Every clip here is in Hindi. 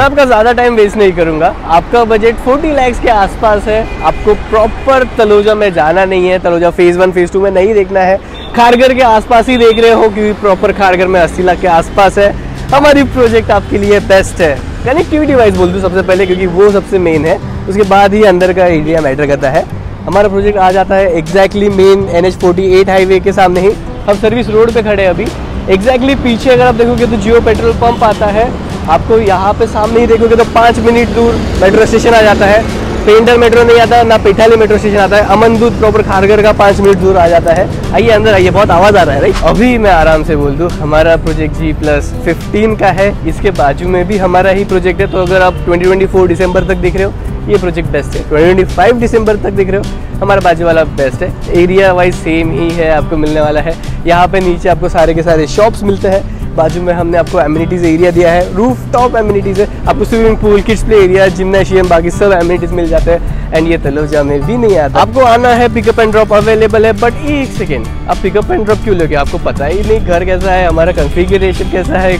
मैं आपका ज़्यादा टाइम वेस्ट नहीं करूँगा। आपका बजट 40 लाख के आसपास है। आपको प्रॉपर तलोजा में जाना नहीं है, तलोजा फेज़ 1 फेज़ 2 में नहीं देखना है, खारगर के आसपास ही देख रहे हो क्योंकि प्रॉपर खारगर में 80 लाख के आसपास है। हमारी प्रोजेक्ट आपके लिए बेस्ट है, कनेक्टिविटी वाइज बोल दूँ सबसे पहले क्योंकि वो सबसे मेन है, उसके बाद ही अंदर का एरिया मैटर करता है। हमारा प्रोजेक्ट आ जाता है एग्जैक्टली मेन NH 48 हाईवे के सामने ही। हम सर्विस रोड पर खड़े हैं अभी। एग्जैक्टली पीछे अगर आप देखोगे तो जियो पेट्रोल पंप आता है। आपको यहाँ पे सामने ही देखोगे तो 5 मिनट दूर मेट्रो स्टेशन आ जाता है। पेंडर मेट्रो नहीं आता, ना पिठाली मेट्रो स्टेशन आता है। अमनदूत प्रॉपर खारगर का 5 मिनट दूर आ जाता है। आइए अंदर आइए, बहुत आवाज़ आ रहा है राइट। अभी मैं आराम से बोल दूँ, हमारा प्रोजेक्ट G+15 का है। इसके बाजू में भी हमारा ही प्रोजेक्ट है। तो अगर आप 2024 दिसंबर तक देख रहे हो ये प्रोजेक्ट बेस्ट है, 2025 दिसंबर तक देख रहे हो हमारा बाजू वाला बेस्ट है। एरिया वाइज सेम ही है आपको मिलने वाला है। यहाँ पे नीचे आपको सारे के सारे शॉप्स मिलते हैं। बाजू में हमने आपको एमिनिटीज़ एरिया दिया है, रूफ टॉप एमिनिटीज़ है। आपको swimming pool, kids play area, gymnasium, बाकी सब एमिनिटीज़ मिल जाते हैं। एंड ये तलोजा में भी नहीं आता। आपको आना है, पिकअप एंड ड्रॉप अवेलेबल है। बट एक सेकेंड, आप पिकअप एंड ड्रॉप क्यों लोगे? आपको पता ही नहीं घर कैसा है, हमारा कॉन्फ़िगरेशन कैसा है,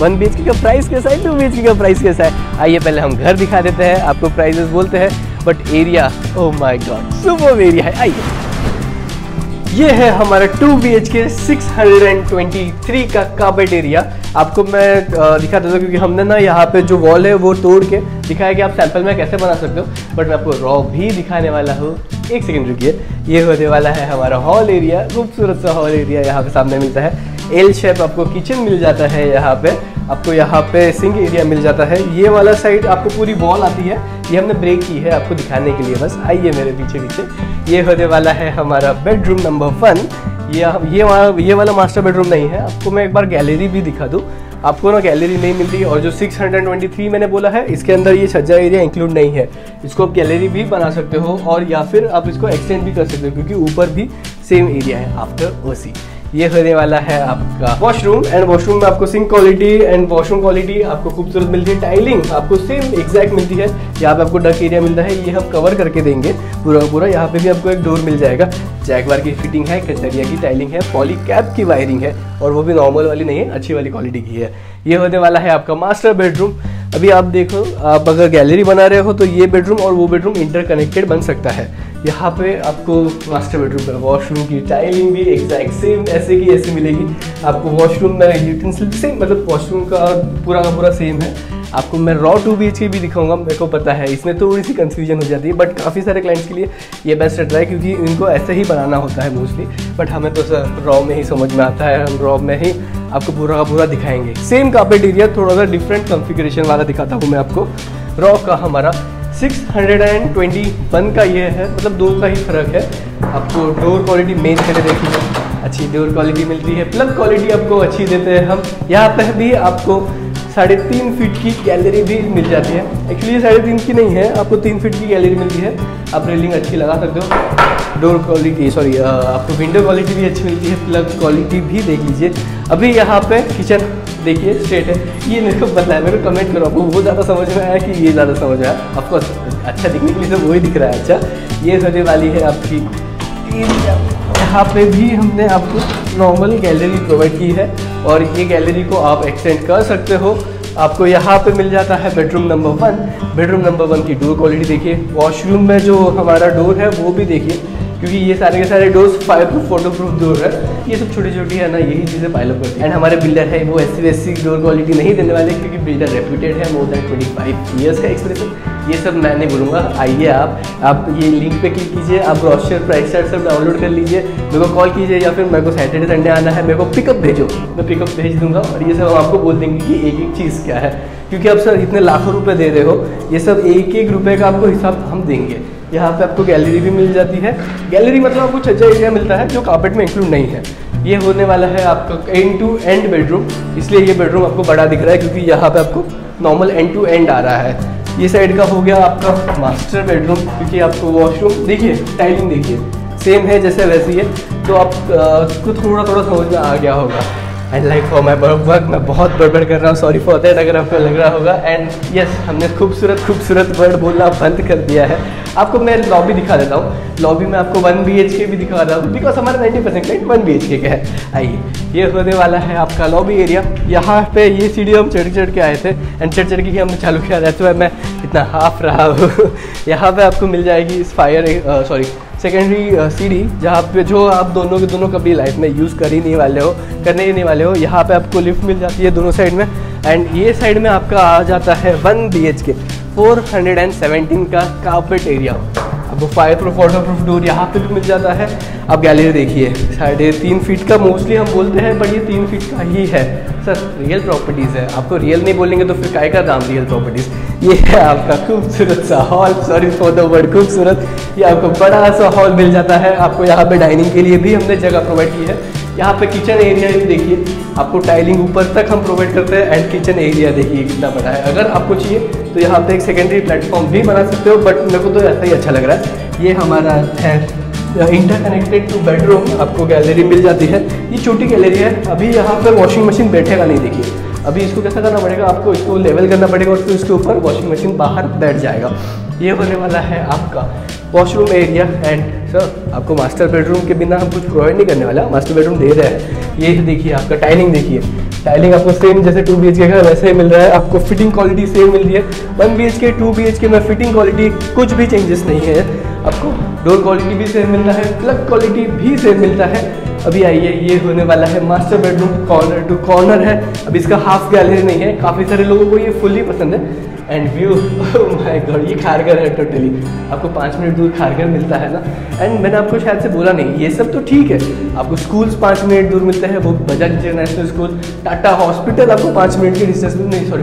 1 BHK का प्राइस कैसा है, 2 BHK का प्राइस कैसा है। आइए पहले हम घर दिखा देते हैं, आपको प्राइजेस बोलते हैं। But area, oh my god, super area है। आइए, ये है हमारा 2 BHK 623 का कार्पेट एरिया। आपको मैं दिखा देता हूँ क्योंकि हमने ना यहाँ पे जो वॉल है वो तोड़ के दिखाया कि आप सैंपल में कैसे बना सकते हो, बट मैं आपको रॉ भी दिखाने वाला हूँ। एक सेकंड रुकिए। ये होने वाला है हमारा हॉल एरिया, खूबसूरत सा हॉल एरिया यहाँ पे सामने मिलता है। एल शेप आपको किचन मिल जाता है। यहाँ पे आपको यहाँ पे सिंक एरिया मिल जाता है। ये वाला साइड आपको पूरी वॉल आती है, ये हमने ब्रेक की है आपको दिखाने के लिए। बस आइए मेरे पीछे पीछे। ये होने वाला है हमारा बेडरूम नंबर 1। ये वाला मास्टर बेडरूम नहीं है। आपको मैं एक बार गैलरी भी दिखा दूँ। आपको ना गैलरी नहीं मिलती, और जो 623 मैंने बोला है इसके अंदर ये छज्जा एरिया इंक्लूड नहीं है। इसको आप गैलरी भी बना सकते हो, और या फिर आप इसको एक्सटेंड भी कर सकते हो क्योंकि ऊपर भी सेम एरिया है आफ्टर ओसी। ये होने वाला है आपका वॉशरूम। एंड वॉशरूम में आपको sink quality and washroom quality आपको खूबसूरत मिलती है। टाइलिंग आपको सेम एग्जैक्ट मिलती है। यहाँ पे आपको डक एरिया मिलता है, ये हम कवर करके देंगे पूरा पूरा। यहाँ पे भी आपको एक डोर मिल जाएगा। जैगवार की फिटिंग है, कचरिया की टाइलिंग है, पॉलीकैप की वायरिंग है, और वो भी नॉर्मल वाली नहीं है, अच्छी वाली क्वालिटी की है। ये होने वाला है आपका मास्टर बेडरूम। अभी आप देखो, आप अगर गैलरी बना रहे हो तो ये बेडरूम और वो बेडरूम इंटरकनेक्टेड बन सकता है। यहाँ पे आपको मास्टर बेडरूम में वॉशरूम की टाइलिंग भी एग्जैक्ट सेम ऐसे की ऐसे मिलेगी। आपको वॉशरूम में यूटेंसिल सेम, मतलब वॉशरूम का पूरा सेम है। आपको मैं रॉ 2 BHK भी दिखाऊंगा। मेरे को पता है इसमें थोड़ी सी कंफ्यूजन हो जाती है, बट काफ़ी सारे क्लाइंट्स के लिए ये बेस्ट रहता है क्योंकि इनको ऐसे ही बनाना होता है मोस्टली। बट हमें तो सर रॉ में ही समझ में आता है, हम रॉ में ही आपको पूरा पूरा दिखाएंगे। सेम कार्पेट एरिया, थोड़ा सा डिफरेंट कॉन्फ़िगरेशन वाला दिखाता हूँ मैं आपको। रॉ का हमारा 621 का ये है, मतलब 2 का ही फर्क है। आपको डोर क्वालिटी मेन पहले देखिए, अच्छी डोर क्वालिटी मिलती है। प्लग क्वालिटी आपको अच्छी देते हैं हम। यहाँ पर भी आपको 3.5 फीट की गैलरी भी मिल जाती है। एक्चुअली ये 3.5 की नहीं है, आपको 3 फीट की गैलरी मिलती है। आप रेलिंग अच्छी लगा सकते हो। डोर क्वालिटी, सॉरी, आपको विंडो क्वालिटी भी अच्छी मिलती है। प्लग क्वालिटी भी देख लीजिए। अभी यहाँ पे किचन देखिए स्ट्रेट है। ये मेरे को पता है, मेरे को कमेंट करो आपको वो ज़्यादा समझ में आया कि ये ज़्यादा समझ आया आपको। अच्छा दिखने के लिए तो वही दिख रहा है। अच्छा, ये होने वाली है आपकी। यहाँ पे भी हमने आपको नॉर्मल गैलरी प्रोवाइड की है, और ये गैलरी को आप एक्सटेंड कर सकते हो। आपको यहाँ पे मिल जाता है बेडरूम नंबर 1। बेडरूम नंबर 1 की डोर क्वालिटी देखिए। वॉशरूम में जो हमारा डोर है वो भी देखिए, क्योंकि ये सारे के सारे डोर्स फायरप्रूफ, फोटोप्रूफ डोर है। ये सब छोटी छोटी है ना, यही चीज़ें पायलअप करती है। एंड हमारे बिल्डर है वो ऐसी डोर क्वालिटी नहीं देने वाले क्योंकि बिल्डर रेप्यूटेड है, मोर देन 25 ईयर्स का एक्सपीरियंस। ये सब मैं नहीं बोलूँगा। आइए आप ये लिंक पे क्लिक कीजिए, आप ब्रोशर, प्राइस चार्ट सब डाउनलोड कर लीजिए। मेरे को कॉल कीजिए, या फिर मेरे को सैटरडे संडे आना है, मेरे को पिकअप भेजो, मैं पिकअप भेज दूँगा। और ये सब हम आपको बोल देंगे कि एक एक चीज़ क्या है, क्योंकि आप सर इतने लाखों रुपये दे रहे हो, ये सब एक रुपये का आपको हिसाब हम देंगे। यहाँ पे आपको गैलरी भी मिल जाती है। गैलरी मतलब आपको छज्जा एरिया मिलता है जो कार्पेट में इंक्लूड नहीं है। ये होने वाला है आपका end-to-end बेडरूम, इसलिए ये बेडरूम आपको बड़ा दिख रहा है क्योंकि यहाँ पे आपको नॉर्मल end-to-end आ रहा है। ये साइड का हो गया आपका मास्टर बेडरूम, क्योंकि आपको वॉशरूम देखिए, टाइलिंग देखिए सेम है जैसे वैसी है, तो आपको थोड़ा थोड़ा समझ में आ गया होगा। And like for my work मैं बहुत बड़बड़ कर रहा हूँ, सॉरी फॉर दैट अगर आपको लग रहा होगा। एंड यस, हमने खूबसूरत वर्ड बोलना बंद कर दिया है। आपको मैं लॉबी दिखा देता हूँ, लॉबी में आपको 1 BHK भी दिखा रहा हूँ बिकॉज हमारा 90% लाइट 1 BHK का है। आइए, ये होने वाला है आपका लॉबी एरिया। यहाँ पे ये सीढ़ी हम चढ़ के आए थे एंड चढ़ के हमने चालू किया था, तो मैं इतना हाफ रहा हूँ। यहाँ पे आपको मिल जाएगी इस सेकेंडरी सीढ़ी, जहाँ पे जो आप दोनों के दोनों कभी लाइफ में यूज़ करने ही नहीं वाले हो। यहाँ पे आपको लिफ्ट मिल जाती है दोनों साइड में। एंड ये साइड में आपका आ जाता है 1 BHK 417 का कार्पेट एरिया। आपको फायरप्रूफ वाटरप्रूफ डोर यहाँ पे भी मिल जाता है। आप गैलरी देखिए, 3.5 फीट का मोस्टली हम बोलते हैं, बट ये 3 फीट का ही है सर। रियल प्रॉपर्टीज़ है, आपको रियल नहीं बोलेंगे तो फिर काय का नाम रियल प्रॉपर्टीज़। ये है आपका खूबसूरत सा hall, sorry for the word खूबसूरत। ये आपको बड़ा सा हॉल मिल जाता है। आपको यहाँ पे डाइनिंग के लिए भी हमने जगह प्रोवाइड की है। यहाँ पे किचन एरिया भी देखिए, आपको टाइलिंग ऊपर तक हम प्रोवाइड करते हैं। एंड किचन एरिया देखिए कितना बड़ा है। अगर आपको चाहिए तो यहाँ पे एक सेकेंडरी प्लेटफॉर्म भी बना सकते हो, बट मेरे को तो ऐसा ही अच्छा लग रहा है। ये हमारा है इंटरकनेक्टेड टू बेडरूम, आपको गैलरी मिल जाती है। ये छोटी गैलरी है। अभी यहाँ पर वॉशिंग मशीन बैठेगा नहीं, देखिए अभी इसको कैसा करना पड़ेगा, आपको इसको लेवल करना पड़ेगा और फिर उसके ऊपर वॉशिंग मशीन बाहर बैठ जाएगा। ये होने वाला है आपका वॉशरूम एरिया। एंड सर, आपको मास्टर बेडरूम के बिना हम कुछ प्रोवाइड नहीं करने वाला, मास्टर बेडरूम दे रहा है। ये देखिए आपका टाइलिंग देखिए, टाइलिंग आपको सेम जैसे 2 BHK का वैसे ही मिल रहा है। आपको फिटिंग क्वालिटी सेम मिल रही है। 1 BHK 2 BHK में फिटिंग क्वालिटी कुछ भी चेंजेस नहीं है। आपको डोर क्वालिटी भी सेम मिल रहा है, प्लग क्वालिटी भी सेम मिलता है। अभी आइए, ये होने वाला है master bedroom, corner to corner है। अब इसका हाफ गैलरी नहीं है, काफ़ी सारे लोगों को ये फुली पसंद है। And view, oh my god, ये खारघर है टोटली। आपको 5 मिनट दूर खारघर मिलता है ना। एंड मैंने आपको शायद से बोला नहीं, ये सब तो ठीक है, आपको स्कूल्स 5 मिनट दूर मिलते हैं, वो Bajaj international school. Tata hospital आपको 5 मिनट के डिस्टेंस पर, नहीं सॉरी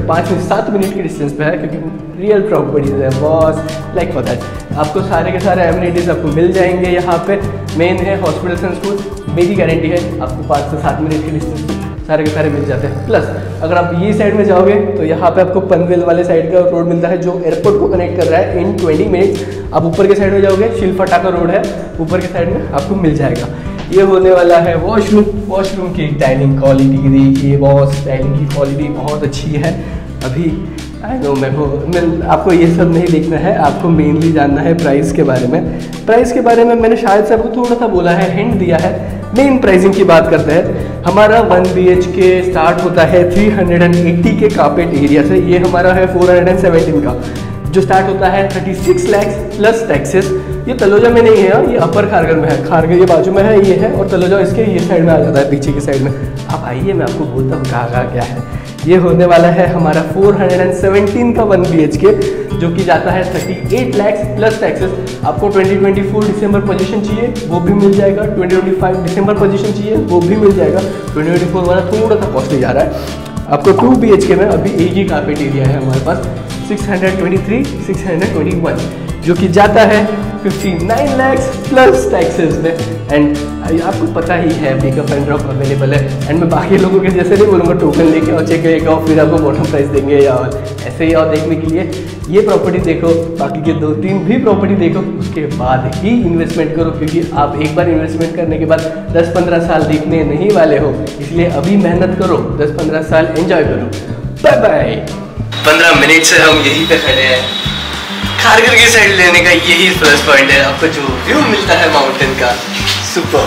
7 मिनट के डिस्टेंस पर है, क्योंकि रियल प्रॉपर्टीज है बॉस। लाइक फॉर दैट आपको सारे के सारे एमिनिटीज़ आपको मिल जाएंगे। यहाँ पे मेन है हॉस्पिटल्स एंड स्कूल, मेरी गारंटी है आपको 5 से 7 मिनट के डिस्टेंस सारे के सारे मिल जाते हैं। प्लस अगर आप ये साइड में जाओगे तो यहाँ पे आपको पनवेल वाले साइड का रोड मिलता है, जो एयरपोर्ट को कनेक्ट कर रहा है इन 20 मिनट्स। आप ऊपर के साइड में जाओगे, शिलफटाका रोड है, ऊपर के साइड में आपको मिल जाएगा। ये होने वाला है वॉशरूम। वॉशरूम की टाइलिंग क्वालिटी देखिए बॉस, टाइलिंग की क्वालिटी बहुत अच्छी है। अभी आई नो मैं आपको ये सब नहीं देखना है, आपको मेनली जानना है प्राइस के बारे में। प्राइस के बारे में मैंने शायद से आपको थोड़ा सा बोला है, हिंट दिया है। मेन प्राइसिंग की बात करते हैं। हमारा 1 BHK स्टार्ट होता है 380 के कार्पेट एरिया से। ये हमारा है 417 का, जो स्टार्ट होता है 36 लाख प्लस टैक्सेस। ये तलोजा में नहीं है, ये अपर खारगर में है। खारगर ये बाजू में है, ये है, और तलोजा इसके ये साइड में आ जाता है, पीछे की साइड में। आप आइए, मैं आपको बोलता हूँ कहाँ क्या है। ये होने वाला है हमारा 417 का 1 BHK, जो कि जाता है 38 लाख प्लस टैक्सेस। आपको 2024 दिसंबर पोजीशन चाहिए वो भी मिल जाएगा, 2025 दिसंबर पोजीशन चाहिए वो भी मिल जाएगा। 2024 वाला थोड़ा सा कॉस्टली जा रहा है। आपको 2 BHK में अभी एक ही कार्पेट एरिया है हमारे पास, 623-621, जो कि जाता है 59 लाख प्लस टैक्सेस में। एंड आपको पता ही है पिकअप एंड ड्रॉप अवेलेबल है। एंड मैं बाकी लोगों के जैसे नहीं बोलूँगा, टोकन लेके और चेक करेगा और फिर आपको बॉटम प्राइस देंगे या ऐसे ही। और देखने के लिए ये प्रॉपर्टी देखो, बाकी के 2-3 भी प्रॉपर्टी देखो, उसके बाद ही इन्वेस्टमेंट करो, क्योंकि आप एक बार इन्वेस्टमेंट करने के बाद 10-15 साल देखने नहीं वाले हो। इसलिए अभी मेहनत करो, 10-15 साल एंजॉय करो। Bye bye. 15 मिनट से हम यहीं पे खड़े हैं, खारघर की साइड लेने का यही प्लस पॉइंट है। आपको जो व्यू मिलता है माउंटेन का, सुपर।